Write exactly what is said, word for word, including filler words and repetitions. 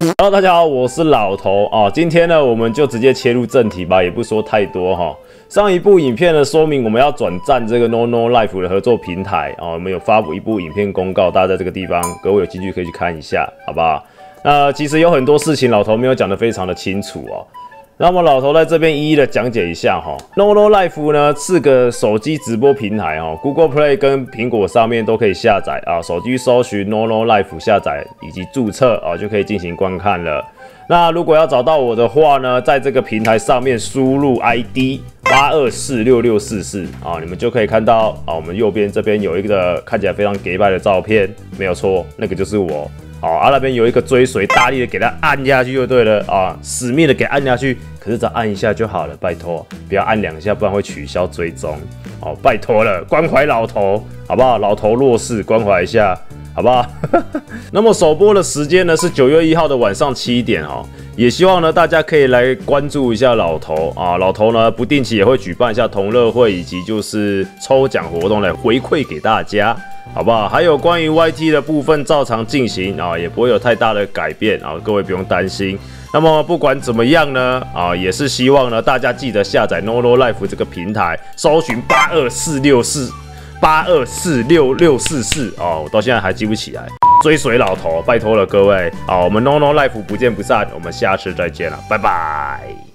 Hello， 大家好，我是老头啊。今天呢，我们就直接切入正题吧，也不说太多哈。上一部影片呢，说明我们要转战这个 Nonolive 的合作平台啊，我们有发布一部影片公告，大家在这个地方各位有兴趣可以去看一下，好不好？那其实有很多事情老头没有讲得非常的清楚哦。 那么老头在这边一一的讲解一下哈 ，Nonolive 呢是个手机直播平台哈 ，Google Play 跟苹果上面都可以下载啊，手机搜寻 Nonolive 下载以及注册啊，就可以进行观看了。那如果要找到我的话呢，在这个平台上面输入 I D 八二四六六四四啊，你们就可以看到啊，我们右边这边有一个看起来非常假掰的照片，没有错，那个就是我。 哦，啊那边有一个追随，大力的给它按下去就对了啊，死命的给按下去。可是只要按一下就好了，拜托，不要按两下，不然会取消追踪。哦，拜托了，关怀老头，好不好？老头弱势，关怀一下，好不好？那么首播的时间呢是九月一号的晚上七点哦，也希望呢大家可以来关注一下老头啊，老头呢不定期也会举办一下同乐会以及就是抽奖活动来回馈给大家。 好不好？还有关于 Y T 的部分照常进行啊，也不会有太大的改变啊，各位不用担心。那么不管怎么样呢，啊，也是希望呢大家记得下载 Nonolive 这个平台，搜寻八二四六四八二四六六四四哦，我到现在还记不起来。追随老头，拜托了各位啊，我们 Nonolive 不见不散，我们下次再见了，拜拜。